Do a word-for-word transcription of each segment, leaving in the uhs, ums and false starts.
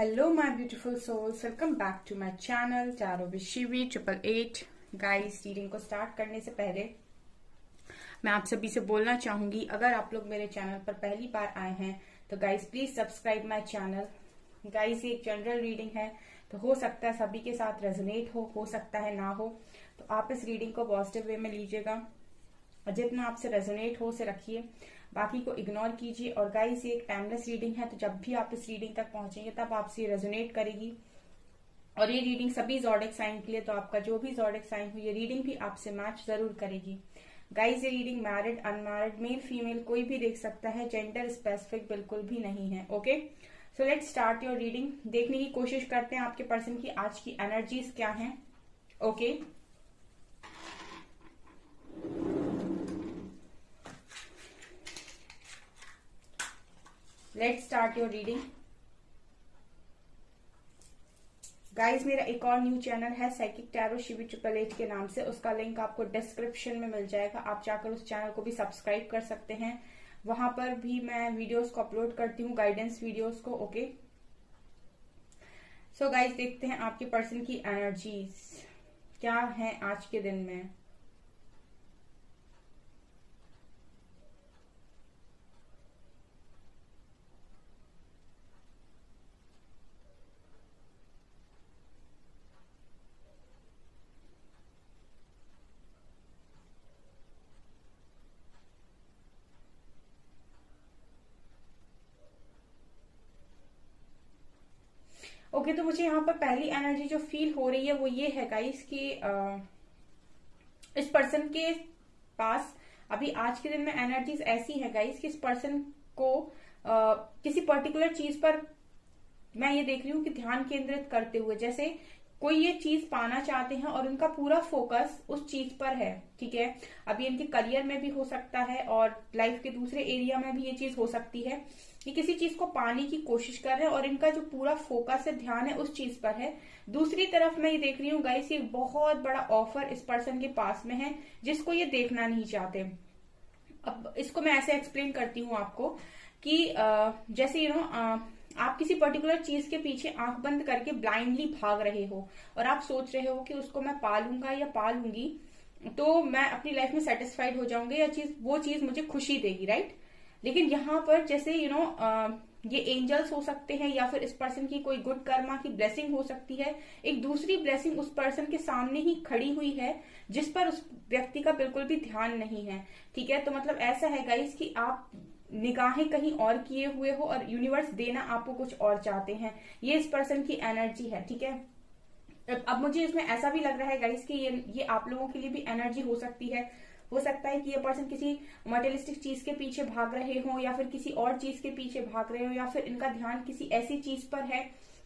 Hello my beautiful souls, welcome back to my channel tarot with Shivi triple eight. Guys, reading को start करने से पहले मैं आप सभी से बोलना चाहूंगी, अगर आप लोग मेरे चैनल पर पहली बार आए हैं तो guys please subscribe my channel. Guys, ये एक जनरल रीडिंग है तो हो सकता है सभी के साथ रेजोनेट हो, हो सकता है ना हो, तो आप इस रीडिंग को पॉजिटिव वे में लीजिएगा और जितना आपसे रेजोनेट हो उसे रखिए, बाकी को इग्नोर कीजिए। और गाइस, ये एक टाइमलेस रीडिंग है तो जब भी आप इस रीडिंग तक पहुंचेंगे तब आपसे रेजोनेट करेगी। और ये रीडिंग सभी ज़ोडिएक साइन के लिए, तो आपका जो भी ज़ोडिएक साइन हो ये रीडिंग भी आपसे मैच जरूर करेगी। गाइस, ये reading married unmarried male female कोई भी देख सकता है, जेंडर स्पेसिफिक बिल्कुल भी नहीं है। Okay, so let start your reading. देखने की कोशिश करते हैं आपके पर्सन की आज की एनर्जीज क्या है। Okay, let's start your reading. Guys, मेरा एक और न्यू चैनल है साइकिक टैरो शिवी चुपलेट के नाम से, उसका लिंक आपको डिस्क्रिप्शन में मिल जाएगा। आप जाकर उस चैनल को भी सब्सक्राइब कर सकते हैं, वहां पर भी मैं वीडियोस को अपलोड करती हूँ, गाइडेंस वीडियोस को। ओके, सो गाइज, देखते हैं आपके पर्सन की एनर्जीज क्या है आज के दिन में। ओके okay, तो मुझे यहाँ पर पहली एनर्जी जो फील हो रही है वो ये है गाइस कि आ, इस पर्सन के पास अभी आज के दिन में एनर्जीज ऐसी है गाइस कि इस पर्सन को आ, किसी पर्टिकुलर चीज पर मैं ये देख रही हूँ कि ध्यान केंद्रित करते हुए, जैसे कोई ये चीज पाना चाहते हैं और उनका पूरा फोकस उस चीज पर है। ठीक है, अभी इनके करियर में भी हो सकता है और लाइफ के दूसरे एरिया में भी ये चीज हो सकती है कि किसी चीज को पाने की कोशिश कर रहे हैं और इनका जो पूरा फोकस है, ध्यान है उस चीज पर है। दूसरी तरफ मैं ये देख रही हूँ गाइस, ये बहुत बड़ा ऑफर इस पर्सन के पास में है जिसको ये देखना नहीं चाहते। अब इसको मैं ऐसे एक्सप्लेन करती हूँ आपको कि आ, जैसे यू नो आप किसी पर्टिकुलर चीज के पीछे आंख बंद करके ब्लाइंडली भाग रहे हो और आप सोच रहे हो कि उसको मैं पालूंगा या पालूंगी तो मैं अपनी लाइफ में सेटिस्फाइड हो जाऊंगा या चीज वो चीज मुझे खुशी देगी, राइट। लेकिन यहाँ पर जैसे यू नो ये एंजल्स हो सकते हैं या फिर इस पर्सन की कोई गुड कर्मा की ब्लेसिंग हो सकती है, एक दूसरी ब्लेसिंग उस पर्सन के सामने ही खड़ी हुई है जिस पर उस व्यक्ति का बिल्कुल भी ध्यान नहीं है। ठीक है, तो मतलब ऐसा है गाइस कि आप निगाहें कहीं और किए हुए हो और यूनिवर्स देना आपको कुछ और चाहते हैं, ये इस पर्सन की एनर्जी है। ठीक है, अब मुझे इसमें ऐसा भी लग रहा है गाइस कि ये ये आप लोगों के लिए भी एनर्जी हो सकती है। हो सकता है कि ये पर्सन किसी मटेरियलिस्टिक चीज के पीछे भाग रहे हो या फिर किसी और चीज के पीछे भाग रहे हो या फिर इनका ध्यान किसी ऐसी चीज पर है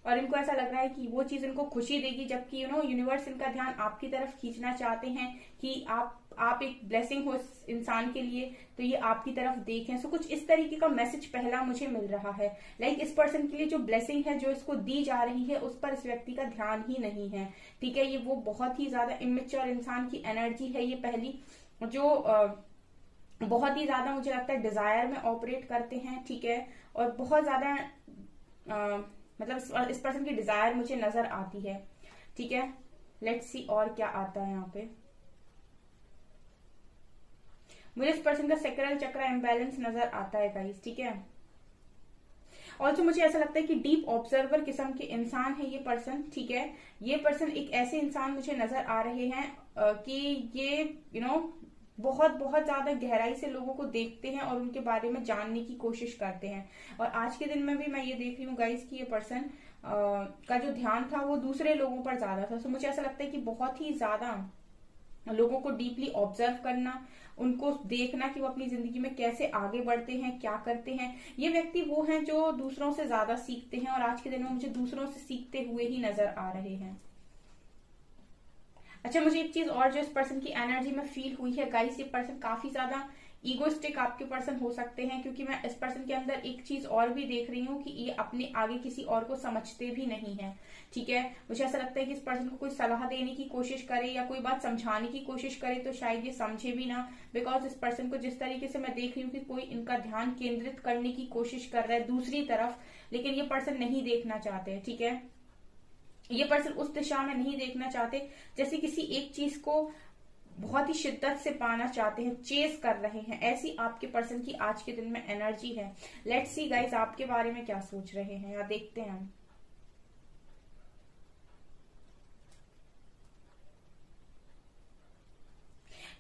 और इनको ऐसा लग रहा है कि वो चीज इनको खुशी देगी, जबकि यू नो यूनिवर्स इनका ध्यान आपकी तरफ खींचना चाहते हैं कि आप आप एक ब्लेसिंग हो इस इंसान के लिए तो ये आपकी तरफ देखें। सो कुछ इस तरीके का मैसेज पहला मुझे मिल रहा है, लाइक इस पर्सन के लिए जो ब्लेसिंग है जो इसको दी जा रही है उस पर इस व्यक्ति का ध्यान ही नहीं है। ठीक है, ये वो बहुत ही ज्यादा इमेच्योर इंसान की एनर्जी है ये पहली, जो आ, बहुत ही ज्यादा मुझे लगता है डिजायर में ऑपरेट करते हैं। ठीक है, और बहुत ज्यादा मतलब इस पर्सन की डिजायर मुझे नजर आती है। ठीक है, लेट्स सी और क्या आता है यहाँ पे। मुझे इस पर्सन का सैक्रल चक्र इम्बैलेंस नजर आता है गाइस। ठीक है, और जो मुझे ऐसा लगता है कि डीप ऑब्जर्वर किस्म के इंसान है ये पर्सन। ठीक है, ये पर्सन एक ऐसे इंसान मुझे नजर आ रहे हैं कि ये यू नो बहुत बहुत ज्यादा गहराई से लोगों को देखते हैं और उनके बारे में जानने की कोशिश करते हैं। और आज के दिन में भी मैं ये देख रही हूँ गाइस कि ये पर्सन का जो ध्यान था वो दूसरे लोगों पर ज्यादा था। तो मुझे ऐसा लगता है कि बहुत ही ज्यादा लोगों को डीपली ऑब्जर्व करना, उनको देखना कि वो अपनी जिंदगी में कैसे आगे बढ़ते हैं, क्या करते हैं। ये व्यक्ति वो हैं जो दूसरों से ज्यादा सीखते हैं और आज के दिन में मुझे दूसरों से सीखते हुए ही नजर आ रहे हैं। अच्छा, मुझे एक चीज और जो इस पर्सन की एनर्जी में फील हुई है गाइस, ये पर्सन काफी ज्यादा ईगोइस्टिक आपके पर्सन हो सकते हैं, क्योंकि मैं इस पर्सन के अंदर एक चीज और भी देख रही हूँ कि ये अपने आगे किसी और को समझते भी नहीं है। ठीक है, मुझे ऐसा लगता है कि इस पर्सन को कोई सलाह देने की कोशिश करे या कोई बात समझाने की कोशिश करे तो शायद ये समझे भी ना, बिकॉज इस पर्सन को जिस तरीके से मैं देख रही हूँ कि कोई इनका ध्यान केंद्रित करने की कोशिश कर रहा है दूसरी तरफ, लेकिन ये पर्सन नहीं देखना चाहते। ठीक है, ये पर्सन उस दिशा में नहीं देखना चाहते, जैसे किसी एक चीज को बहुत ही शिद्दत से पाना चाहते हैं, चेस कर रहे हैं। ऐसी आपके पर्सन की आज के दिन में एनर्जी है। लेट्स सी गाइस आपके बारे में क्या सोच रहे हैं, या देखते हैं हम।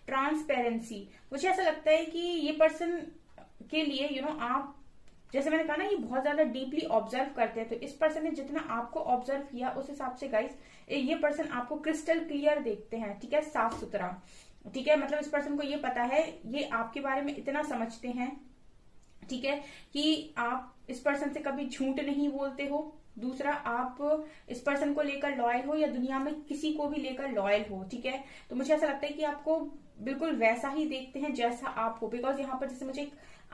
ट्रांसपेरेंसी, मुझे ऐसा लगता है कि ये पर्सन के लिए यू नो आप, जैसे मैंने कहा ना, ये बहुत ज्यादा डीपली ऑब्जर्व करते हैं, तो इस पर्सन ने जितना आपको ऑब्जर्व किया उस हिसाब से गाइस ये पर्सन आपको क्रिस्टल क्लियर देखते हैं। ठीक है, साफ सुथरा। ठीक है, मतलब इस पर्सन को ये पता है, ये आपके बारे में इतना समझते हैं, ठीक है, कि आप इस पर्सन से कभी झूठ नहीं बोलते हो। दूसरा, आप इस पर्सन को लेकर लॉयल हो या दुनिया में किसी को भी लेकर लॉयल हो। ठीक है, तो मुझे ऐसा लगता है कि आपको बिल्कुल वैसा ही देखते हैं जैसा आप हो, बिकॉज यहाँ पर जैसे मुझे एक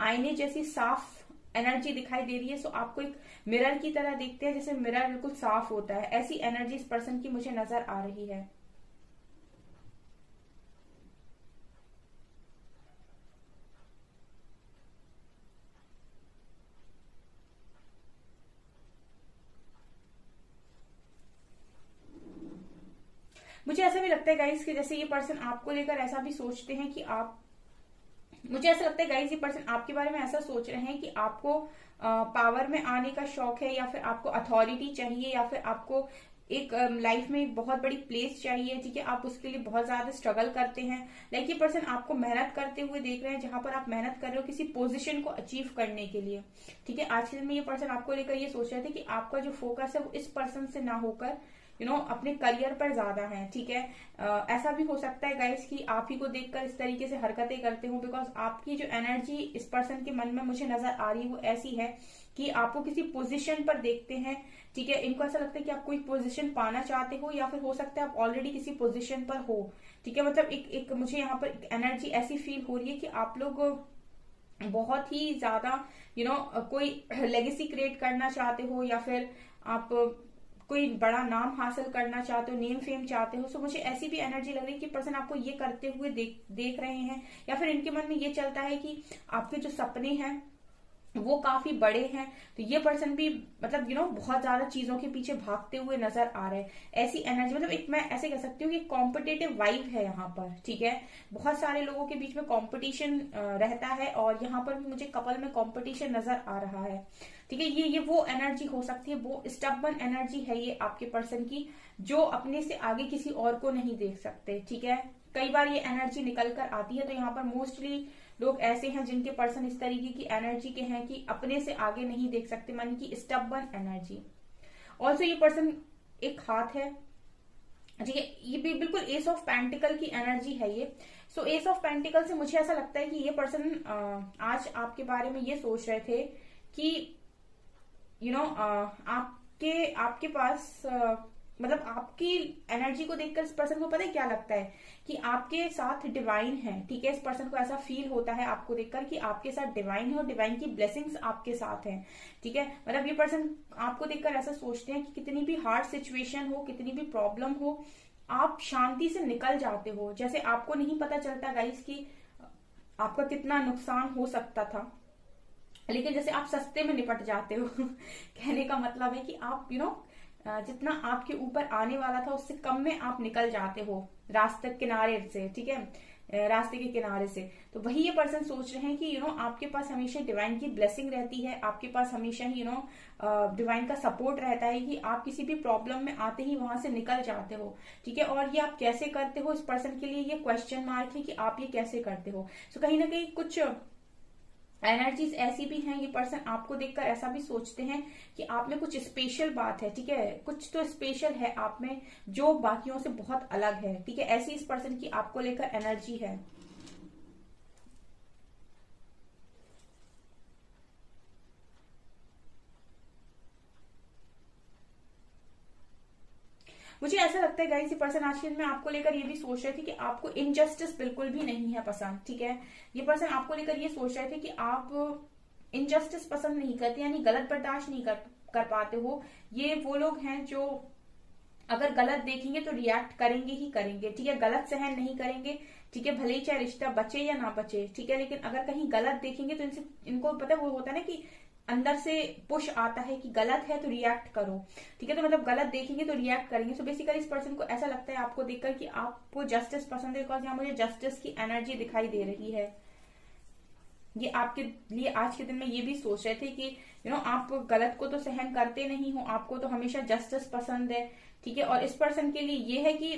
आईने जैसी साफ एनर्जी दिखाई दे रही है। सो आपको एक मिरर की तरह देखते हैं, जैसे मिरर बिल्कुल साफ होता है, ऐसी एनर्जी इस पर्सन की मुझे नजर आ रही है। मुझे ऐसा भी लगता है गाइस कि जैसे ये पर्सन आपको लेकर ऐसा भी सोचते हैं कि आप, मुझे ऐसा लगता है गाइज ये पर्सन आपके बारे में ऐसा सोच रहे हैं कि आपको आ, पावर में आने का शौक है, या फिर आपको अथॉरिटी चाहिए, या फिर आपको एक लाइफ में एक बहुत बड़ी प्लेस चाहिए। ठीक है, आप उसके लिए बहुत ज्यादा स्ट्रगल करते हैं। लाइक ये पर्सन आपको मेहनत करते हुए देख रहे हैं, जहां पर आप मेहनत कर रहे हो किसी पोजीशन को अचीव करने के लिए। ठीक है, आज के दिन में ये पर्सन आपको लेकर ये सोच रहे थे कि आपका जो फोकस है वो इस पर्सन से ना होकर यू you नो know, अपने करियर पर ज्यादा है। ठीक है, आ, ऐसा भी हो सकता है गाइस कि आप ही को देखकर इस तरीके से हरकतें करते हो, बिकॉज आपकी जो एनर्जी इस पर्सन के मन में मुझे नजर आ रही है वो ऐसी है कि आपको किसी पोजीशन पर देखते हैं। ठीक है, इनको ऐसा लगता है कि आप कोई पोजीशन पाना चाहते हो, या फिर हो सकता है आप ऑलरेडी किसी पोजीशन पर हो। ठीक है, मतलब एक एक मुझे यहाँ पर एनर्जी ऐसी फील हो रही है कि आप लोग बहुत ही ज्यादा यू नो कोई लेगेसी क्रिएट करना चाहते हो, या फिर आप कोई बड़ा नाम हासिल करना चाहते हो, नेम फेम चाहते हो। सो मुझे ऐसी भी एनर्जी लग रही है कि पर्सन आपको ये करते हुए देख देख रहे हैं, या फिर इनके मन में ये चलता है कि आपके जो सपने हैं वो काफी बड़े हैं, तो ये पर्सन भी मतलब यू नो बहुत ज्यादा चीजों के पीछे भागते हुए नजर आ रहे हैं। ऐसी एनर्जी, मतलब एक मैं ऐसे कह सकती हूँ कि कॉम्पिटिटिव वाइब है यहाँ पर। ठीक है, बहुत सारे लोगों के बीच में कॉम्पिटिशन रहता है, और यहाँ पर भी मुझे कपल में कॉम्पिटिशन नजर आ रहा है। ठीक है, ये ये वो एनर्जी हो सकती है, वो स्टबर्न एनर्जी है ये आपके पर्सन की, जो अपने से आगे किसी और को नहीं देख सकते। ठीक है, कई बार ये एनर्जी निकल कर आती है, तो यहाँ पर मोस्टली लोग ऐसे हैं जिनके पर्सन इस तरीके की एनर्जी के हैं कि अपने से आगे नहीं देख सकते, माने कि स्टबर्न एनर्जी। ऑल्सो ये पर्सन एक हाथ है, ठीक है, ये भी बिल्कुल एस ऑफ पेंटिकल की एनर्जी है ये। सो एस ऑफ पेंटिकल से मुझे ऐसा लगता है कि ये पर्सन आज आपके बारे में ये सोच रहे थे कि यू you नो know, आपके आपके पास आ, मतलब आपकी एनर्जी को देखकर इस पर्सन को पता है क्या लगता है कि आपके साथ डिवाइन है। ठीक है, इस पर्सन को ऐसा फील होता है आपको देखकर कि आपके साथ डिवाइन है और डिवाइन की ब्लेसिंग्स आपके साथ हैं। ठीक है, मतलब ये पर्सन आपको देखकर ऐसा सोचते हैं कि कितनी भी हार्ड सिचुएशन हो, कितनी भी प्रॉब्लम हो, आप शांति से निकल जाते हो। जैसे आपको नहीं पता चलता गाइस कि आपका कितना नुकसान हो सकता था, लेकिन जैसे आप सस्ते में निपट जाते हो। कहने का मतलब है कि आप यू you नो know, जितना आपके ऊपर आने वाला था उससे कम में आप निकल जाते हो रास्ते किनारे से। ठीक है, रास्ते के किनारे से। तो वही ये पर्सन सोच रहे हैं कि यू नो आपके पास हमेशा डिवाइन की ब्लेसिंग रहती है, आपके पास हमेशा यू नो डिवाइन का सपोर्ट रहता है कि आप किसी भी प्रॉब्लम में आते ही वहां से निकल जाते हो। ठीक है, और ये आप कैसे करते हो इस पर्सन के लिए ये क्वेश्चन मार्क है कि आप ये कैसे करते हो। सो कहीं ना कहीं कुछ एनर्जीज ऐसी भी हैं, ये पर्सन आपको देखकर ऐसा भी सोचते हैं कि आप में कुछ स्पेशल बात है। ठीक है, कुछ तो स्पेशल है आप में जो बाकियों से बहुत अलग है। ठीक है, ऐसी इस पर्सन की आपको लेकर एनर्जी है। मुझे ऐसा लगता है गाइस ये पर्सन आज के दिन में आपको लेकर ये भी सोच रहे थे कि आपको इनजस्टिस बिल्कुल भी नहीं है पसंद, ठीक है। ये पर्सन आपको लेकर ये सोच रहे थे कि आप इनजस्टिस पसंद नहीं करते, यानी गलत बर्दाश्त नहीं कर, कर पाते हो। ये वो लोग हैं जो अगर गलत देखेंगे तो रिएक्ट करेंगे ही करेंगे, ठीक है। गलत सहन नहीं करेंगे, ठीक है, भले ही चाहे रिश्ता बचे या ना बचे, ठीक है। लेकिन अगर कहीं गलत देखेंगे तो इनसे इनको पता है वो होता है ना कि अंदर से पुश आता है कि गलत है तो रिएक्ट करो, ठीक है। तो मतलब गलत देखेंगे तो रिएक्ट करेंगे। सो बेसिकली इस पर्सन को ऐसा लगता है आपको देखकर कि आपको जस्टिस पसंद है, बिकॉज यहाँ मुझे जस्टिस की एनर्जी दिखाई दे रही है। ये आपके लिए आज के दिन में ये भी सोच रहे थे कि यू नो आप गलत को तो सहन करते नहीं हो, आपको तो हमेशा जस्टिस पसंद है, ठीक है। और इस पर्सन के लिए ये है कि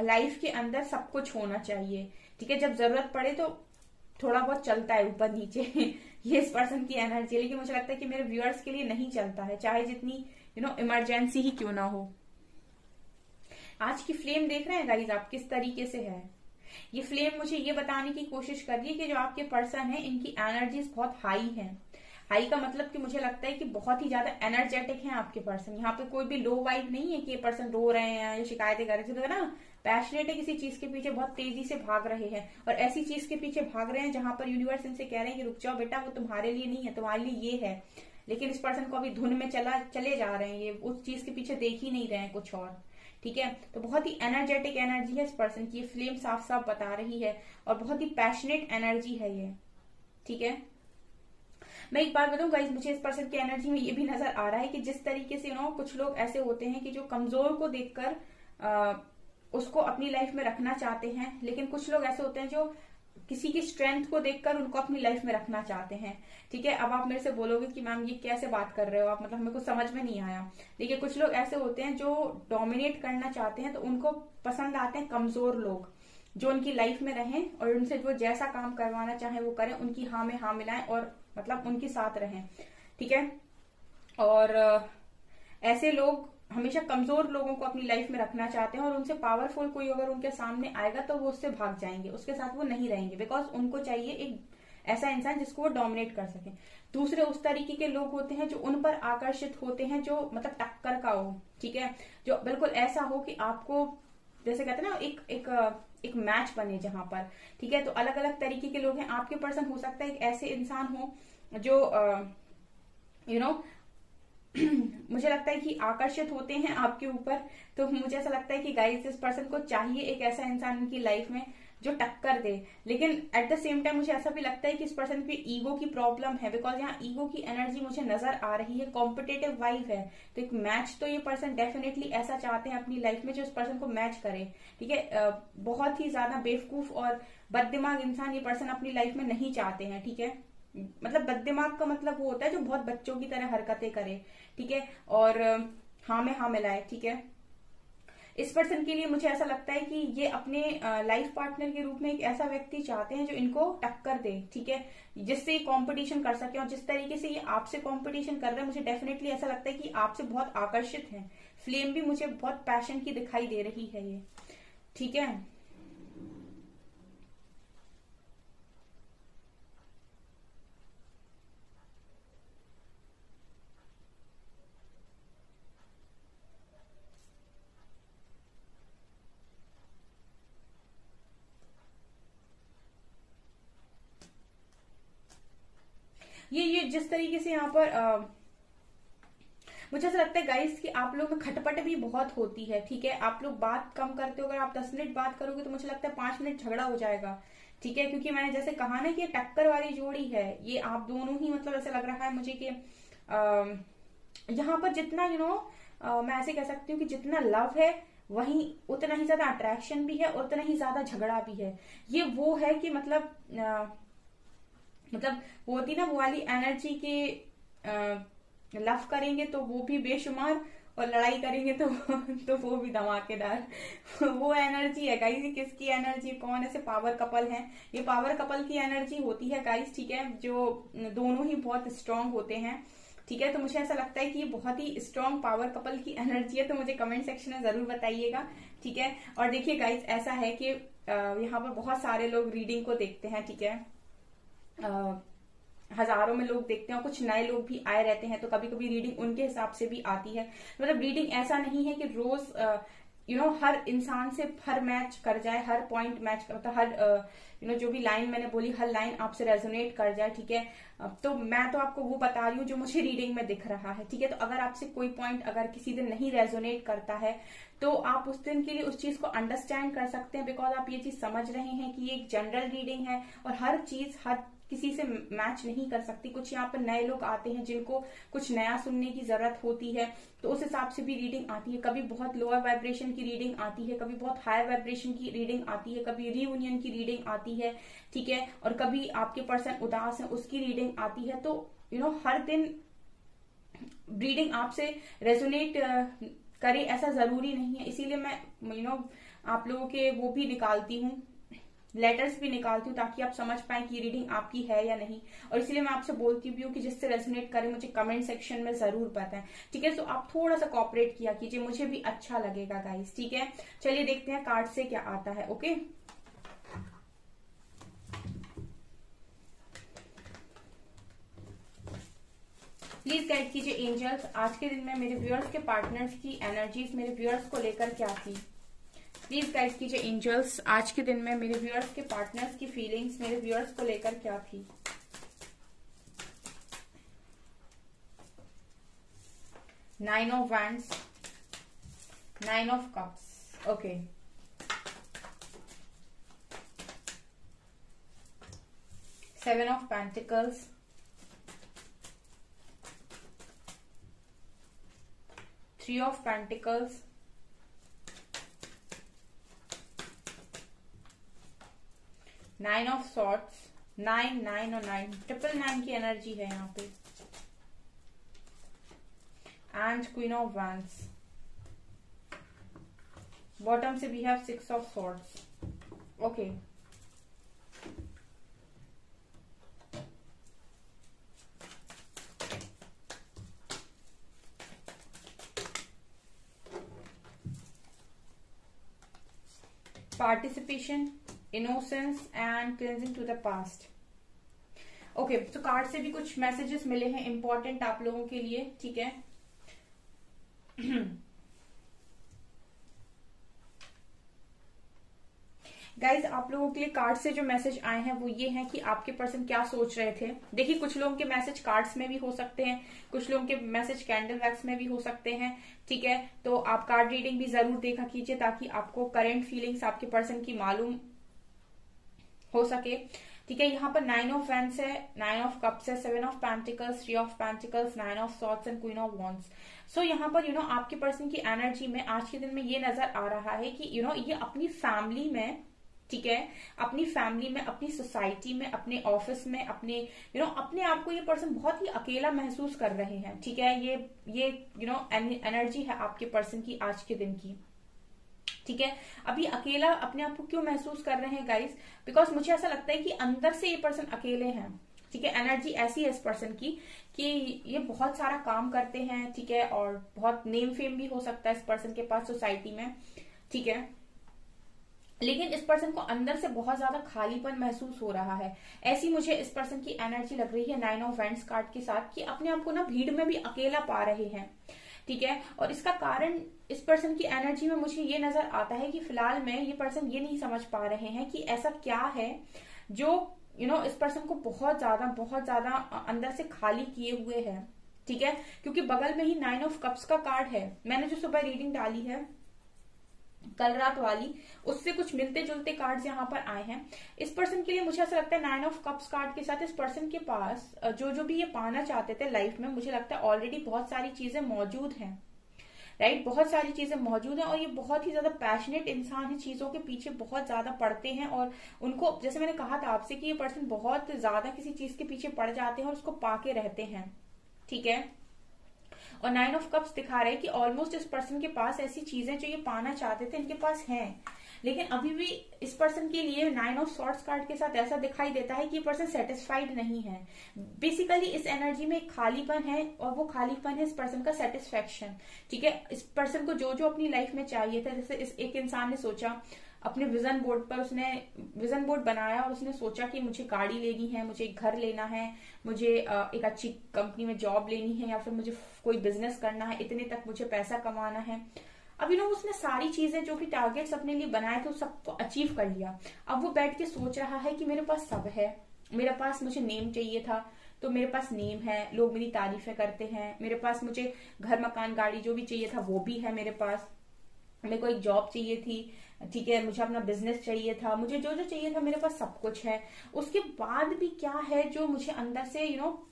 लाइफ के अंदर सब कुछ होना चाहिए, ठीक है। जब जरूरत पड़े तो थोड़ा बहुत चलता है ऊपर नीचे, ये इस पर्सन की एनर्जी है। लेकिन मुझे लगता है कि मेरे व्यूअर्स के लिए नहीं चलता है, चाहे जितनी यू नो इमरजेंसी ही क्यों ना हो। आज की फ्लेम देख रहे हैं गाइस आप किस तरीके से है। ये फ्लेम मुझे ये बताने की कोशिश कर रही है कि जो आपके पर्सन है इनकी एनर्जीज बहुत हाई है। हाई का मतलब कि मुझे लगता है कि बहुत ही ज्यादा एनर्जेटिक हैं आपके पर्सन। यहाँ पे कोई भी लो वाइब नहीं है कि ये पर्सन रो रहे हैं या शिकायतें कर रहे हैं, ना पैशनेट है, किसी चीज के पीछे बहुत तेजी से भाग रहे हैं और ऐसी चीज के पीछे भाग रहे हैं जहां पर यूनिवर्स इनसे कह रहे हैं कि रुक जाओ बेटा, वो तुम्हारे लिए नहीं है, तुम्हारे लिए ये है। लेकिन इस पर्सन को अभी धुन में चला चले जा रहे हैं, ये उस चीज के पीछे देख ही नहीं रहे हैं कुछ और, ठीक है। तो बहुत ही एनर्जेटिक एनर्जी है इस पर्सन की, ये फ्लेम साफ साफ बता रही है, और बहुत ही पैशनेट एनर्जी है ये, ठीक है। मैं एक बार बताऊं गाइस, मुझे इस पर्सन की एनर्जी में ये भी नजर आ रहा है कि जिस तरीके से नो कुछ लोग ऐसे होते हैं कि जो कमजोर को देखकर आ, उसको अपनी लाइफ में रखना चाहते हैं, लेकिन कुछ लोग ऐसे होते हैं जो किसी की स्ट्रेंथ को देखकर उनको अपनी लाइफ में रखना चाहते हैं, ठीक है। अब आप मेरे से बोलोगे कि मैम ये कैसे बात कर रहे हो आप, मतलब हमें कुछ समझ में नहीं आया। देखिए कुछ लोग ऐसे होते हैं जो डोमिनेट करना चाहते हैं, तो उनको पसंद आते हैं कमजोर लोग जो उनकी लाइफ में रहें और उनसे जो जैसा काम करवाना चाहे वो करें, उनकी हाँ में हाँ मिलाएं और मतलब उनके साथ रहें, ठीक है। और ऐसे लोग हमेशा कमजोर लोगों को अपनी लाइफ में रखना चाहते हैं और उनसे पावरफुल कोई अगर उनके सामने आएगा तो वो उससे भाग जाएंगे, उसके साथ वो नहीं रहेंगे, बिकॉज उनको चाहिए एक ऐसा इंसान जिसको वो डोमिनेट कर सके। दूसरे उस तरीके के लोग होते हैं जो उन पर आकर्षित होते हैं, जो मतलब टक्कर का हो, ठीक है, जो बिल्कुल ऐसा हो कि आपको जैसे कहते हैं ना एक एक एक मैच बने जहां पर, ठीक है। तो अलग अलग तरीके के लोग हैं आपके पर्सन। हो सकता है एक ऐसे इंसान हो जो यू नो मुझे लगता है कि आकर्षित होते हैं आपके ऊपर। तो मुझे ऐसा लगता है कि गाइस इस पर्सन को चाहिए एक ऐसा इंसान उनकी लाइफ में जो टक्कर दे, लेकिन एट द सेम टाइम मुझे ऐसा भी लगता है कि इस पर्सन पे ईगो की प्रॉब्लम है, बिकॉज यहाँ ईगो की एनर्जी मुझे नजर आ रही है। कॉम्पिटेटिव वाइफ है तो एक मैच तो ये पर्सन डेफिनेटली ऐसा चाहते हैं अपनी लाइफ में जो इस पर्सन को मैच करे, ठीक है। बहुत ही ज्यादा बेवकूफ और बददिमाग इंसान ये पर्सन अपनी लाइफ में नहीं चाहते हैं, ठीक है। मतलब बददिमाग का मतलब वो होता है जो बहुत बच्चों की तरह हरकतें करे, ठीक है, और हाँ में हाँ मिलाए, ठीक है। इस पर्सन के लिए मुझे ऐसा लगता है कि ये अपने लाइफ पार्टनर के रूप में एक ऐसा व्यक्ति चाहते हैं जो इनको टक्कर दे, ठीक है, जिससे ये कॉम्पिटिशन कर सके। और जिस तरीके से ये आपसे कॉम्पिटिशन कर रहे हैं मुझे डेफिनेटली ऐसा लगता है कि आपसे बहुत आकर्षित है। फ्लेम भी मुझे बहुत पैशन की दिखाई दे रही है ये, ठीक है। ये ये जिस तरीके से यहाँ पर आ, मुझे ऐसा लगता है गाइस कि आप लोग में खटपट भी बहुत होती है, ठीक है। आप लोग बात कम करते हो, अगर आप दस मिनट बात करोगे तो मुझे लगता है पांच मिनट झगड़ा हो जाएगा, ठीक है। क्योंकि मैंने जैसे कहा ना कि टक्कर वाली जोड़ी है ये, आप दोनों ही मतलब ऐसा लग रहा है मुझे कि अः यहाँ पर जितना यू नो मैं ऐसे कह सकती हूँ कि जितना लव है वहीं उतना ही ज्यादा अट्रैक्शन भी है, उतना ही ज्यादा झगड़ा भी है। ये वो है कि मतलब आ, मतलब वो होती ना वो वाली एनर्जी के लव करेंगे तो वो भी बेशुमार और लड़ाई करेंगे तो तो वो भी धमाकेदार। वो एनर्जी है गाइस। किसकी एनर्जी, कौन ऐसे पावर कपल हैं, ये पावर कपल की एनर्जी होती है गाइस, ठीक है, जो दोनों ही बहुत स्ट्रांग होते हैं, ठीक है। तो मुझे ऐसा लगता है कि ये बहुत ही स्ट्रांग पावर कपल की एनर्जी है। तो मुझे कमेंट सेक्शन में जरूर बताइएगा, ठीक है। और देखिए गाइस ऐसा है कि यहाँ पर बहुत सारे लोग रीडिंग को देखते हैं, ठीक है, Uh, हजारों में लोग देखते हैं, कुछ नए लोग भी आए रहते हैं, तो कभी कभी रीडिंग उनके हिसाब से भी आती है। मतलब रीडिंग ऐसा नहीं है कि रोज यू नो हर इंसान से हर मैच कर जाए, हर पॉइंट मैच करता, हर यू नो जो भी लाइन मैंने बोली हर लाइन आपसे रेजोनेट कर जाए, ठीक है। तो मैं तो आपको वो बता रही हूँ जो मुझे रीडिंग में दिख रहा है, ठीक है। तो अगर आपसे कोई पॉइंट अगर किसी दिन नहीं रेजोनेट करता है तो आप उस दिन के लिए उस चीज को अंडरस्टैंड कर सकते हैं, बिकॉज आप ये चीज समझ रहे हैं कि ये एक जनरल रीडिंग है और हर चीज हर किसी से मैच नहीं कर सकती। कुछ यहाँ पर नए लोग आते हैं जिनको कुछ नया सुनने की जरूरत होती है, तो उस हिसाब से भी रीडिंग आती है। कभी बहुत लोअर वाइब्रेशन की रीडिंग आती है, कभी बहुत हाई वाइब्रेशन की रीडिंग आती है, कभी रीयूनियन की रीडिंग आती है, ठीक है। और कभी आपके पर्सन उदास है उसकी रीडिंग आती है। तो यू you नो know, हर दिन रीडिंग आपसे रेजोनेट करे ऐसा जरूरी नहीं है। इसीलिए मैं यू you नो know, आप लोगों के वो भी निकालती हूँ, लेटर्स भी निकालती हूँ, ताकि आप समझ पाए कि रीडिंग आपकी है या नहीं। और इसलिए मैं आपसे बोलती भी हूँ कि जिससे रेजोनेट करे मुझे कमेंट सेक्शन में जरूर बताएं, ठीक है। सो आप थोड़ा सा कॉपरेट किया कीजिए, मुझे भी अच्छा लगेगा गाइस, ठीक है। चलिए देखते हैं कार्ड से क्या आता है। ओके, प्लीज गाइड कीजिए एंजल्स, आज के दिन में मेरे व्यूअर्स के पार्टनर्स की एनर्जीज मेरे व्यूअर्स को लेकर क्या थी। प्लीज गाइड कीजिए एंजल्स, आज के दिन में मेरे व्यूअर्स के पार्टनर्स की फीलिंग्स मेरे व्यूअर्स को लेकर क्या थी। Nine of wands, nine of cups, okay, seven of pentacles, three of pentacles, nine of swords, nine nine और नाइन, ट्रिपल नाइन की एनर्जी है यहाँ पे, and queen of wands. Bottom से भी have six of swords, okay. Participation, innocence and cleansing to the past, okay. तो card से भी कुछ मैसेजेस मिले हैं इंपॉर्टेंट आप लोगों के लिए, ठीक है। गाइज आप लोगों के लिए कार्ड से जो मैसेज आए हैं वो ये हैं कि आपके पर्सन क्या सोच रहे थे। देखिए कुछ लोगों के मैसेज कार्ड्स में भी हो सकते हैं, कुछ लोगों के मैसेज कैंडल वैक्स में भी हो सकते हैं, ठीक है। तो आप कार्ड रीडिंग भी जरूर देखा कीजिए ताकि आपको करंट फीलिंग्स आपके पर्सन की मालूम हो सके, ठीक है। यहाँ पर नाइन ऑफ वैंड्स है, नाइन ऑफ कप्स है, seven of pentacles, three of pentacles, nine of swords and queen of wands. So यहाँ पर यू नो आपके पर्सन की एनर्जी में आज के दिन में ये नजर आ रहा है कि यू नो ये अपनी फैमिली में, ठीक है, अपनी फैमिली में, अपनी सोसाइटी में, अपने ऑफिस में, अपने यू नो अपने आप को ये पर्सन बहुत ही अकेला महसूस कर रहे हैं, ठीक है। ये ये यू नो एनर्जी है आपके पर्सन की आज के दिन की, ठीक है। अभी अकेला अपने आप को क्यों महसूस कर रहे हैं गाइस, बिकॉज मुझे ऐसा लगता है कि अंदर से ये पर्सन अकेले हैं, ठीक है। एनर्जी ऐसी है इस पर्सन की कि ये बहुत सारा काम करते हैं, ठीक है, और बहुत नेम फेम भी हो सकता है इस पर्सन के पास सोसाइटी में, ठीक है, लेकिन इस पर्सन को अंदर से बहुत ज्यादा खालीपन महसूस हो रहा है। ऐसी मुझे इस पर्सन की एनर्जी लग रही है नाइन ऑफ वैंड्स कार्ड के साथ कि अपने आप को ना भीड़ में भी अकेला पा रहे हैं, ठीक है। और इसका कारण इस पर्सन की एनर्जी में मुझे ये नजर आता है कि फिलहाल में ये पर्सन ये नहीं समझ पा रहे हैं कि ऐसा क्या है जो यू नो इस पर्सन को बहुत ज्यादा बहुत ज्यादा अंदर से खाली किए हुए है, ठीक है। क्योंकि बगल में ही नाइन ऑफ कप्स का कार्ड है, मैंने जो सुबह रीडिंग डाली है कल रात वाली उससे कुछ मिलते जुलते कार्ड्स यहाँ पर आए हैं इस पर्सन के लिए। मुझे ऐसा लगता है नाइन ऑफ कप्स कार्ड के साथ इस पर्सन के पास जो जो भी ये पाना चाहते थे लाइफ में, मुझे लगता है ऑलरेडी बहुत सारी चीजें मौजूद हैं, राइट, बहुत सारी चीजें मौजूद हैं। और ये बहुत ही ज्यादा पैशनेट इंसान है, चीजों के पीछे बहुत ज्यादा पड़ते हैं और उनको, जैसे मैंने कहा था आपसे कि ये पर्सन बहुत ज्यादा किसी चीज के पीछे पड़ जाते हैं और उसको पाके रहते हैं, ठीक है। और नाइन ऑफ कप्स दिखा रहे हैं कि ऑलमोस्ट इस पर्सन के पास ऐसी चीजें जो ये पाना चाहते थे इनके पास हैं, लेकिन अभी भी इस पर्सन के लिए नाइन ऑफ सॉर्ट्स कार्ड के साथ ऐसा दिखाई देता है कि ये पर्सन सेटिस्फाइड नहीं है। बेसिकली इस एनर्जी में एक खालीपन है और वो खालीपन है इस पर्सन का सेटिस्फेक्शन, ठीक है। इस पर्सन को जो जो अपनी लाइफ में चाहिए था, जैसे इस एक इंसान ने सोचा अपने विजन बोर्ड पर उसने विजन बोर्ड बनाया और उसने सोचा कि मुझे गाड़ी लेनी है, मुझे एक घर लेना है, मुझे एक अच्छी कंपनी में जॉब लेनी है, या फिर मुझे कोई बिजनेस करना है, इतने तक मुझे पैसा कमाना है। अब यू नो उसने सारी चीजें जो कि टारगेट्स अपने लिए बनाए थे उस सबको अचीव कर लिया। अब वो बैठ के सोच रहा है कि मेरे पास सब है, मेरे पास मुझे नेम चाहिए था तो मेरे पास नेम है, लोग मेरी तारीफें करते हैं, मेरे पास मुझे घर मकान गाड़ी जो भी चाहिए था वो भी है मेरे पास, मेरे को एक जॉब चाहिए थी, ठीक है, मुझे अपना बिजनेस चाहिए था, मुझे जो जो चाहिए था मेरे पास सब कुछ है। उसके बाद भी क्या है जो मुझे अंदर से यू नो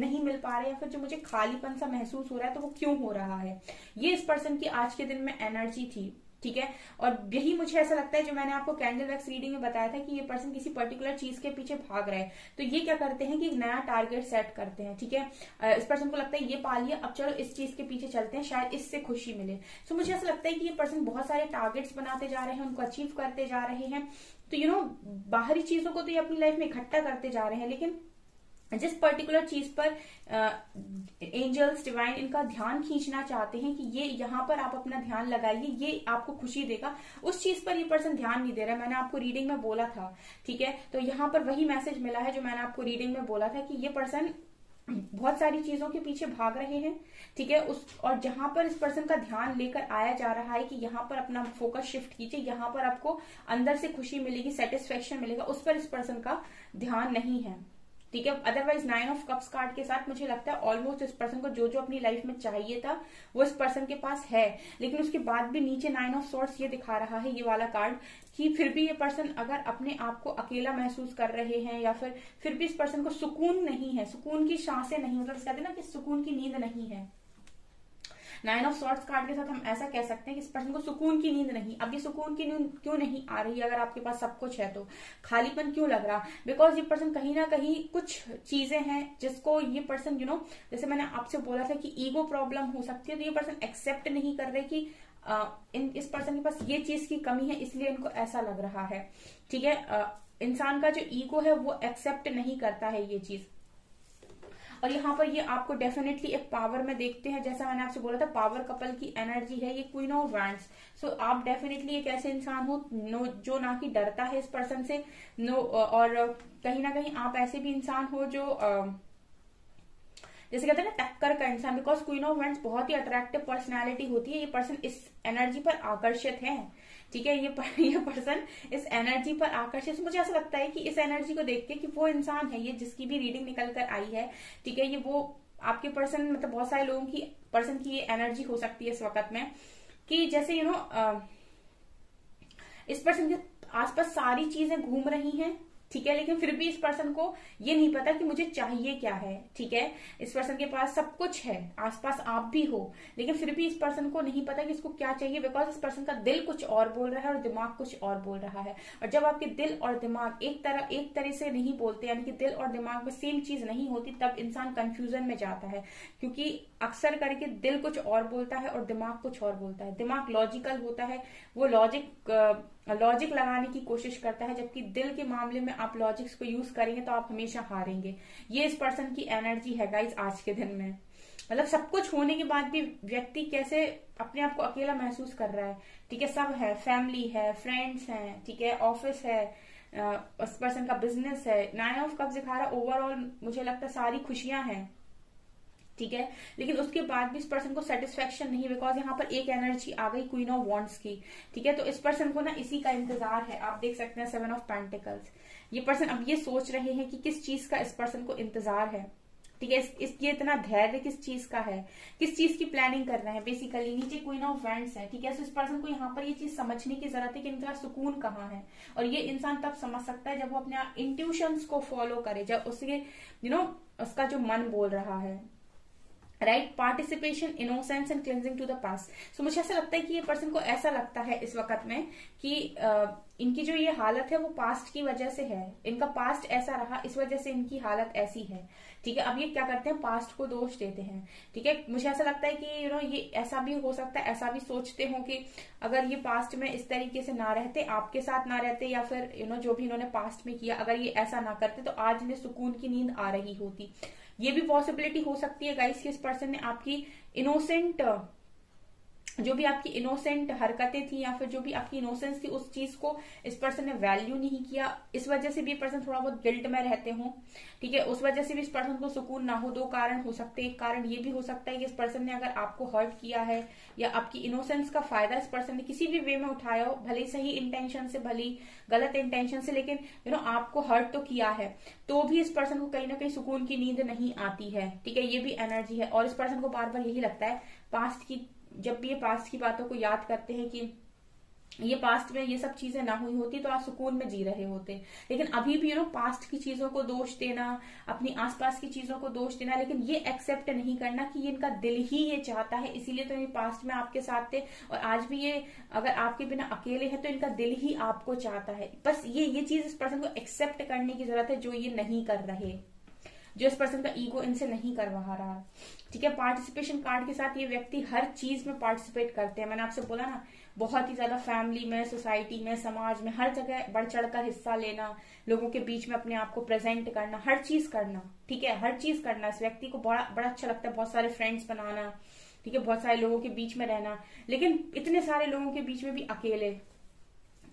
नहीं मिल पा रहा या फिर जो मुझे खालीपन सा महसूस हो रहा है, तो वो क्यों हो रहा है? ये इस पर्सन की आज के दिन में एनर्जी थी, ठीक है। और यही मुझे ऐसा लगता है जो मैंने आपको कैंडलवैक्स रीडिंग में बताया था कि ये पर्सन किसी पर्टिकुलर चीज के पीछे भाग रहा है, तो ये क्या करते हैं कि एक नया टारगेट सेट करते हैं, ठीक है। इस पर्सन को लगता है ये पा लिया, अब चलो इस चीज के पीछे चलते हैं, शायद इससे खुशी मिले। सो मुझे ऐसा लगता है कि ये पर्सन बहुत सारे टारगेट्स बनाते जा रहे हैं, उनको अचीव करते जा रहे हैं। तो यू नो बाहरी चीजों को तो ये अपनी लाइफ में इकट्ठा करते जा रहे हैं, लेकिन जिस पर्टिकुलर चीज पर एंजल्स डिवाइन इनका ध्यान खींचना चाहते हैं कि ये यहाँ पर आप अपना ध्यान लगाइए, ये आपको खुशी देगा, उस चीज पर ये पर्सन ध्यान नहीं दे रहा है। मैंने आपको रीडिंग में बोला था, ठीक है। तो यहाँ पर वही मैसेज मिला है जो मैंने आपको रीडिंग में बोला था कि ये पर्सन बहुत सारी चीजों के पीछे भाग रहे हैं, ठीक है। उस और जहां पर इस पर्सन का ध्यान लेकर आया जा रहा है कि यहाँ पर अपना फोकस शिफ्ट कीजिए, यहाँ पर आपको अंदर से खुशी मिलेगी, सेटिस्फेक्शन मिलेगा, उस पर इस पर्सन का ध्यान नहीं है, ठीक है। Otherwise nine of cups card के साथ मुझे लगता है ऑलमोस्ट इस पर्सन को जो जो अपनी लाइफ में चाहिए था वो इस पर्सन के पास है, लेकिन उसके बाद भी नीचे नाइन ऑफ सॉर्ड्स ये दिखा रहा है, ये वाला कार्ड, कि फिर भी ये पर्सन अगर अपने आप को अकेला महसूस कर रहे हैं या फिर फिर भी इस पर्सन को सुकून नहीं है, सुकून की सांसें नहीं, मतलब कहते हैं ना कि सुकून की नींद नहीं है। नाइन ऑफ सॉर्ड्स कार्ड के साथ हम ऐसा कह सकते हैं कि इस पर्सन को सुकून की नींद नहीं। अब ये सुकून की नींद क्यों नहीं आ रही? अगर आपके पास सब कुछ है तो खालीपन क्यों लग रहा? बिकॉज ये पर्सन कहीं ना कहीं कुछ चीजें हैं जिसको ये पर्सन यू नो जैसे मैंने आपसे बोला था कि ईगो प्रॉब्लम हो सकती है, तो ये पर्सन एक्सेप्ट नहीं कर रहे कि आ, इन, इस पर्सन के पास ये चीज की कमी है, इसलिए इनको ऐसा लग रहा है, ठीक है। इंसान का जो ईगो है वो एक्सेप्ट नहीं करता है ये चीज। और यहाँ पर ये आपको डेफिनेटली एक पावर में देखते हैं, जैसा मैंने आपसे बोला था पावर कपल की एनर्जी है, ये क्वीन ऑफ वैंड्स। सो आप डेफिनेटली एक ऐसे इंसान हो नो जो ना कि डरता है इस पर्सन से, नो और कहीं ना कहीं आप ऐसे भी इंसान हो जो आ, जैसे कहते हैं ना टक्कर का इंसान, बिकॉज क्वीन ऑफ वैंड्स बहुत ही अट्रैक्टिव पर्सनैलिटी होती है। ये पर्सन इस एनर्जी पर आकर्षित है, ठीक है। ये पर, ये पर्सन इस एनर्जी पर आकर्षित, मुझे ऐसा लगता है कि इस एनर्जी को देख के कि वो इंसान है ये जिसकी भी रीडिंग निकल कर आई है, ठीक है। ये वो आपके पर्सन मतलब बहुत सारे लोगों की पर्सन की ये एनर्जी हो सकती है इस वक्त में कि जैसे यू नो इस पर्सन के आसपास सारी चीजें घूम रही हैं, ठीक है, लेकिन फिर भी इस पर्सन को ये नहीं पता कि मुझे चाहिए क्या है, ठीक है। इस पर्सन के पास सब कुछ है, आसपास आप भी हो, लेकिन फिर भी इस पर्सन को नहीं पता कि इसको क्या चाहिए, बिकॉज इस पर्सन का दिल कुछ और बोल रहा है और दिमाग कुछ और बोल रहा है। और जब आपके दिल और दिमाग एक तरह एक तरह से नहीं बोलते, यानी कि दिल और दिमाग में सेम चीज नहीं होती, तब इंसान कंफ्यूजन में जाता है, क्योंकि अक्सर करके दिल कुछ और बोलता है और दिमाग कुछ और बोलता है। दिमाग लॉजिकल होता है, वो लॉजिक लॉजिक लगाने की कोशिश करता है, जबकि दिल के मामले में आप लॉजिक्स को यूज करेंगे तो आप हमेशा हारेंगे। ये इस पर्सन की एनर्जी है गाइस आज के दिन में। मतलब सब कुछ होने के बाद भी व्यक्ति कैसे अपने आप को अकेला महसूस कर रहा है, ठीक है। सब है, फैमिली है, फ्रेंड्स हैं, ठीक है, ऑफिस है, उस पर्सन का बिजनेस है। नाइन ऑफ कप्स दिखा रहा, ओवरऑल मुझे लगता है सारी खुशियां हैं, ठीक है, लेकिन उसके बाद भी इस पर्सन को सेटिस्फेक्शन नहीं, बिकॉज यहाँ पर एक एनर्जी आ गई क्वीन ऑफ वॉन्ड्स की, ठीक है। तो इस पर्सन को ना इसी का इंतजार है। आप देख सकते हैं सेवन ऑफ पेंटिकल्स। ये पर्सन अब ये सोच रहे हैं कि किस चीज का इस पर्सन को इंतजार है, ठीक है। इस, इस ये इतना धैर्य किस चीज का है, किस चीज की प्लानिंग कर रहे हैं। बेसिकली नीचे क्वीन ऑफ वैंड्स है, ठीक है। सो इस पर्सन को यहाँ पर ये चीज समझने की जरूरत है कि इनका सुकून कहाँ है, और ये इंसान तब समझ सकता है जब वो अपने इंट्यूशंस को फॉलो करे, जब उसके यू नो उसका जो मन बोल रहा है, right. Participation, innocence and cleansing to the past. So मुझे ऐसा लगता है कि ये पर्सन को ऐसा लगता है इस वक्त में कि आ, इनकी जो ये हालत है वो पास्ट की वजह से है, इनका पास्ट ऐसा रहा, इस वजह से इनकी हालत ऐसी है, ठीक है। अब ये क्या करते हैं, पास्ट को दोष देते हैं, ठीक है। मुझे ऐसा लगता है कि यू नो ये ऐसा भी हो सकता है, ऐसा भी सोचते हो कि अगर ये पास्ट में इस तरीके से ना रहते, आपके साथ ना रहते, या फिर यू नो जो भी इन्होंने पास्ट में किया, अगर ये ऐसा ना करते तो आज इन्हें सुकून की नींद आ रही होती। ये भी पॉसिबिलिटी हो सकती है गाइस कि इस पर्सन ने आपकी इनोसेंट जो भी आपकी इनोसेंट हरकतें थी या फिर जो भी आपकी इनोसेंस थी उस चीज को इस पर्सन ने वैल्यू नहीं किया, इस वजह से भी पर्सन थोड़ा बहुत गिल्ट में रहते हो, ठीक है, उस वजह से भी इस पर्सन को सुकून ना हो। दो कारण हो सकते हैं, एक कारण ये भी हो सकता है कि इस पर्सन ने अगर आपको हर्ट किया है या आपकी इनोसेंस का फायदा इस पर्सन ने किसी भी वे में उठाया हो, भले सही इंटेंशन से भले गलत इंटेंशन से, लेकिन यू नो आपको हर्ट तो किया है, तो भी इस पर्सन को कहीं ना कहीं सुकून की नींद नहीं आती है, ठीक है, ये भी एनर्जी है। और इस पर्सन को बार बार यही लगता है पास्ट की, जब भी ये पास्ट की बातों को याद करते हैं कि ये पास्ट में ये सब चीजें ना हुई होती तो आप सुकून में जी रहे होते, लेकिन अभी भी यू नो पास्ट की चीजों को दोष देना, अपनी आसपास की चीजों को दोष देना, लेकिन ये एक्सेप्ट नहीं करना कि ये इनका दिल ही ये चाहता है, इसीलिए तो ये पास्ट में आपके साथ थे और आज भी ये अगर आपके बिना अकेले हैं तो इनका दिल ही आपको चाहता है। बस ये ये चीज इस पर्सन को एक्सेप्ट करने की जरूरत है, जो ये नहीं कर रहे, जो इस पर्सन का ईगो इनसे नहीं करवा रहा, ठीक है। पार्टिसिपेशन कार्ड के साथ ये व्यक्ति हर चीज में पार्टिसिपेट करते हैं, मैंने आपसे बोला ना, बहुत ही ज्यादा फैमिली में, सोसाइटी में, समाज में, हर जगह बढ़ चढ़ कर हिस्सा लेना, लोगों के बीच में अपने आप को प्रेजेंट करना, हर चीज करना, ठीक है, हर चीज करना। इस व्यक्ति को बड़ा बड़ा अच्छा लगता है, बहुत सारे फ्रेंड्स बनाना, ठीक है, बहुत सारे लोगों के बीच में रहना, लेकिन इतने सारे लोगों के बीच में भी अकेले,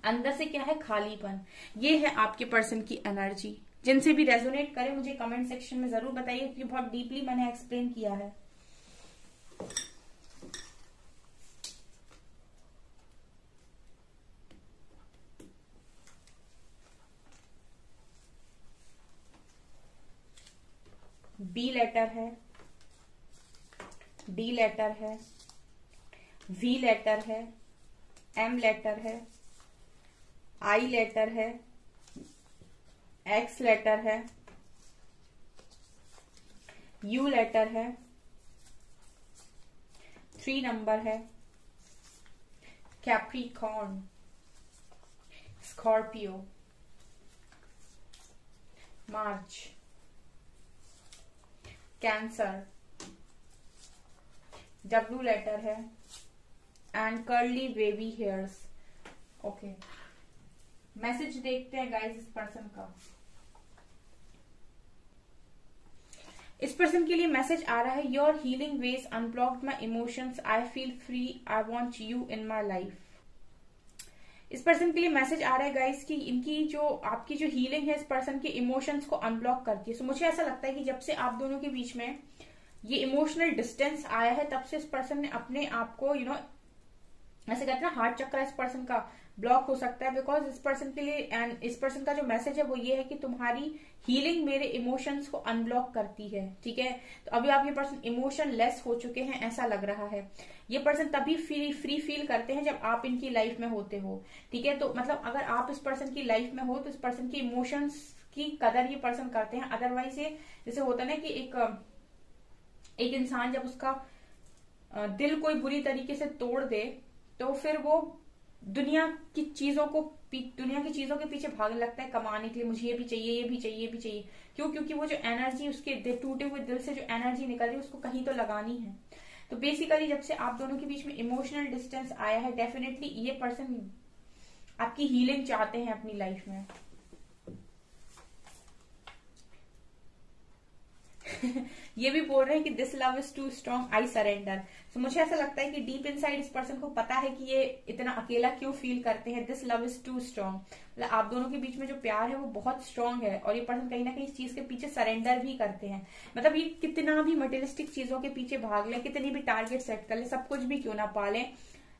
अंदर से क्या है, खालीपन। ये है आपके पर्सन की एनर्जी। जिनसे भी रेजोनेट करे मुझे कमेंट सेक्शन में जरूर बताइए, क्योंकि बहुत डीपली मैंने एक्सप्लेन किया है। बी लेटर है, डी लेटर है, वी लेटर है, एम लेटर है, आई लेटर है, एक्स लेटर है, यू लेटर है, थ्री नंबर है, Capricorn, Scorpio, March, Cancer, W letter है, and curly baby hairs. Okay, message देखते हैं गाइस इस पर्सन का। इस पर्सन के लिए मैसेज आ रहा है, your healing ways unblocked my emotions, I feel free, I want you in my life. इस पर्सन के लिए मैसेज आ रहा है गाइस कि इनकी जो आपकी जो हीलिंग है इस पर्सन के इमोशंस को अनब्लॉक करती है। सो मुझे ऐसा लगता है कि जब से आप दोनों के बीच में ये इमोशनल डिस्टेंस आया है तब से इस पर्सन ने अपने आप को यू नो ऐसे कहते हैं हार्ट चक्र इस पर्सन का ब्लॉक हो सकता है, बिकॉज इस पर्सन के लिए एंड इस पर्सन का जो मैसेज है वो ये है कि तुम्हारी हीलिंग मेरे इमोशंस को अनब्लॉक करती है, ठीक है। तो अभी आप ये पर्सन इमोशन लेस हो चुके हैं ऐसा लग रहा है। ये पर्सन तभी फ्री फ्री फील करते हैं जब आप इनकी लाइफ में होते हो, ठीक है। तो मतलब अगर आप इस पर्सन की लाइफ में हो तो इस पर्सन की इमोशंस की कदर ये पर्सन करते हैं, अदरवाइज ये जैसे होता है ना कि एक एक इंसान जब उसका दिल कोई बुरी तरीके से तोड़ दे तो फिर वो दुनिया की चीजों को दुनिया की चीजों के पीछे भागने लगता है, कमाने के लिए, मुझे ये भी चाहिए, ये भी चाहिए, ये भी चाहिए। क्यों? क्योंकि वो जो एनर्जी उसके टूटे हुए दिल से जो एनर्जी निकल रही है उसको कहीं तो लगानी है। तो बेसिकली जब से आप दोनों के बीच में इमोशनल डिस्टेंस आया है डेफिनेटली ये पर्सन आपकी हीलिंग चाहते हैं अपनी लाइफ में। ये भी बोल रहे हैं कि this love is too strong, I surrender. So मुझे ऐसा लगता है कि डीप इनसाइड इस पर्सन को पता है कि ये इतना अकेला क्यों फील करते हैं। This love is too strong, मतलब आप दोनों के बीच में जो प्यार है वो बहुत स्ट्रांग है और ये पर्सन कहीं ना कहीं इस चीज के पीछे सरेंडर भी करते हैं। मतलब ये कितना भी मटेरियलिस्टिक चीजों के पीछे भाग ले, कितनी भी टारगेट सेट कर ले, सब कुछ भी क्यों ना पालें,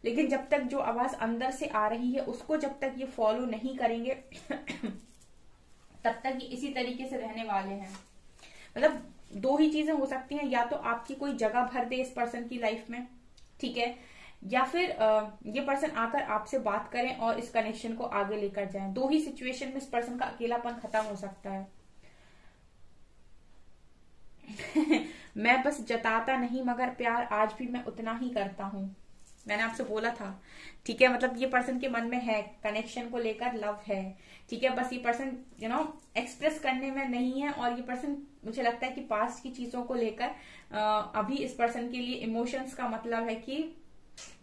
लेकिन जब तक जो आवाज अंदर से आ रही है उसको जब तक ये फॉलो नहीं करेंगे तब तक ये इसी तरीके से रहने वाले हैं। मतलब दो ही चीजें हो सकती हैं, या तो आपकी कोई जगह भर दे इस पर्सन की लाइफ में, ठीक है, या फिर ये पर्सन आकर आपसे बात करें और इस कनेक्शन को आगे लेकर जाएं। दो ही सिचुएशन में इस पर्सन का अकेलापन खत्म हो सकता है। मैं बस जताता नहीं मगर प्यार आज भी मैं उतना ही करता हूं, मैंने आपसे बोला था, ठीक है। मतलब ये पर्सन के मन में है कनेक्शन को लेकर, लव है, ठीक है, बस ये पर्सन यू नो एक्सप्रेस करने में नहीं है। और ये पर्सन मुझे लगता है कि पास्ट की चीजों को लेकर अभी इस पर्सन के लिए इमोशंस का मतलब है कि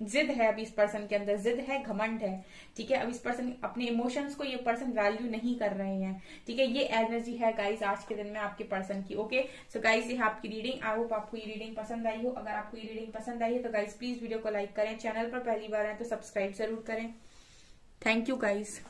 जिद है, अभी इस पर्सन के अंदर जिद है, घमंड है, ठीक है। अब इस पर्सन अपने इमोशंस को ये पर्सन वैल्यू नहीं कर रहे हैं, ठीक है। ये एनर्जी है गाइस आज के दिन में आपके पर्सन की। ओके सो गाइस ये आपकी रीडिंग, आई होप आपको ये रीडिंग पसंद आई हो। अगर आपको ये रीडिंग पसंद आई है तो गाइस प्लीज वीडियो को लाइक करें, चैनल पर पहली बार आए तो सब्सक्राइब जरूर करें। Thank you guys.